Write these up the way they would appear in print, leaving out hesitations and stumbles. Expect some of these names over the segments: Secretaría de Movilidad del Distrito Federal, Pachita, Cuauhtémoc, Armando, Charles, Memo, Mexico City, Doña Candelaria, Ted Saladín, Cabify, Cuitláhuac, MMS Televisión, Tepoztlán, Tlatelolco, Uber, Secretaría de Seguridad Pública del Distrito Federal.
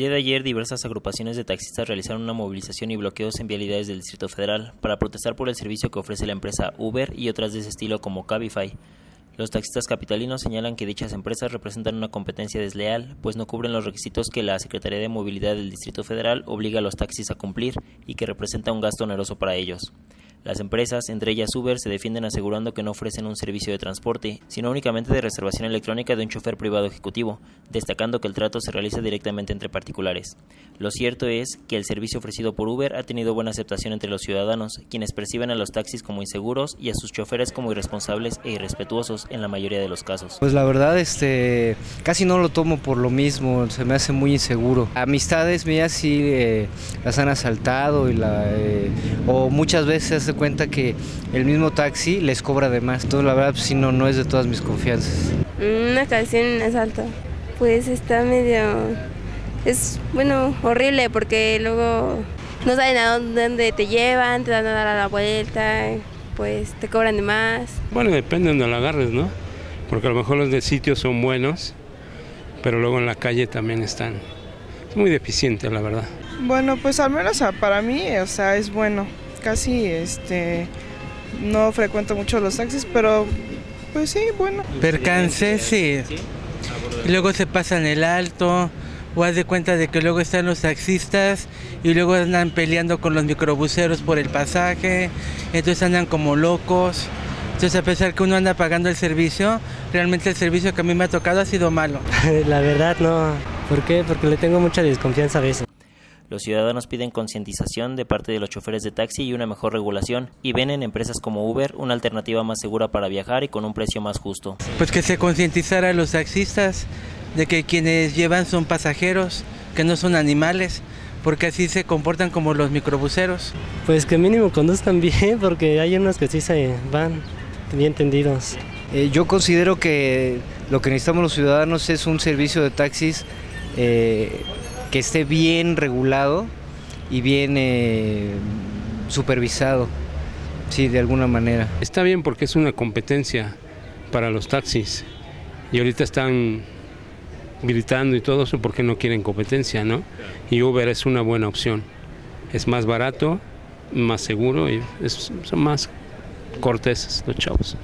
día de ayer, diversas agrupaciones de taxistas realizaron una movilización y bloqueos en vialidades del Distrito Federal para protestar por el servicio que ofrece la empresa Uber y otras de ese estilo como Cabify. Los taxistas capitalinos señalan que dichas empresas representan una competencia desleal, pues no cubren los requisitos que la Secretaría de Movilidad del Distrito Federal obliga a los taxis a cumplir y que representa un gasto oneroso para ellos. Las empresas, entre ellas Uber, se defienden asegurando que no ofrecen un servicio de transporte, sino únicamente de reservación electrónica de un chofer privado ejecutivo, destacando que el trato se realiza directamente entre particulares. Lo cierto es que el servicio ofrecido por Uber ha tenido buena aceptación entre los ciudadanos, quienes perciben a los taxis como inseguros y a sus choferes como irresponsables e irrespetuosos en la mayoría de los casos. Pues la verdad, casi no lo tomo por lo mismo, se me hace muy inseguro. Amistades mías sí las han asaltado o muchas veces de cuenta que el mismo taxi les cobra de más. Entonces la verdad, pues, si no es de todas mis confianzas. Una canción en asalto, pues está medio, horrible, porque luego no saben a dónde te llevan, te dan a dar la vuelta, pues te cobran de más. Bueno, depende de donde lo agarres, ¿no? Porque a lo mejor los de sitio son buenos, pero luego en la calle también están. Es muy deficiente, la verdad. Bueno, pues al menos para mí, es bueno. Casi no frecuento mucho los taxis, pero pues sí, bueno. Percances, sí. Luego se pasan el alto, o haz de cuenta de que luego están los taxistas y luego andan peleando con los microbuseros por el pasaje, entonces andan como locos. Entonces, a pesar que uno anda pagando el servicio, realmente el servicio que a mí me ha tocado ha sido malo. La verdad no. ¿Por qué? Porque le tengo mucha desconfianza a veces. Los ciudadanos piden concientización de parte de los choferes de taxi y una mejor regulación, y ven en empresas como Uber una alternativa más segura para viajar y con un precio más justo. Pues que se concientizara a los taxistas de que quienes llevan son pasajeros, que no son animales, porque así se comportan como los microbuseros. Pues que mínimo conduzcan bien, porque hay unos que sí se van bien tendidos. Yo considero que lo que necesitamos los ciudadanos es un servicio de taxis que esté bien regulado y bien supervisado, sí, de alguna manera. Está bien, porque es una competencia para los taxis y ahorita están gritando y todo eso porque no quieren competencia, ¿no? Y Uber es una buena opción, es más barato, más seguro y son más corteses los chavos.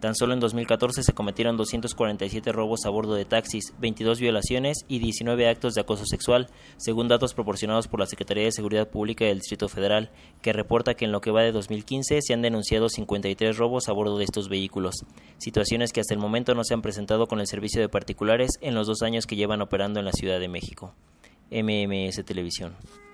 Tan solo en 2014 se cometieron 247 robos a bordo de taxis, 22 violaciones y 19 actos de acoso sexual, según datos proporcionados por la Secretaría de Seguridad Pública del Distrito Federal, que reporta que en lo que va de 2015 se han denunciado 53 robos a bordo de estos vehículos, situaciones que hasta el momento no se han presentado con el servicio de particulares en los 2 años que llevan operando en la Ciudad de México. MMS Televisión.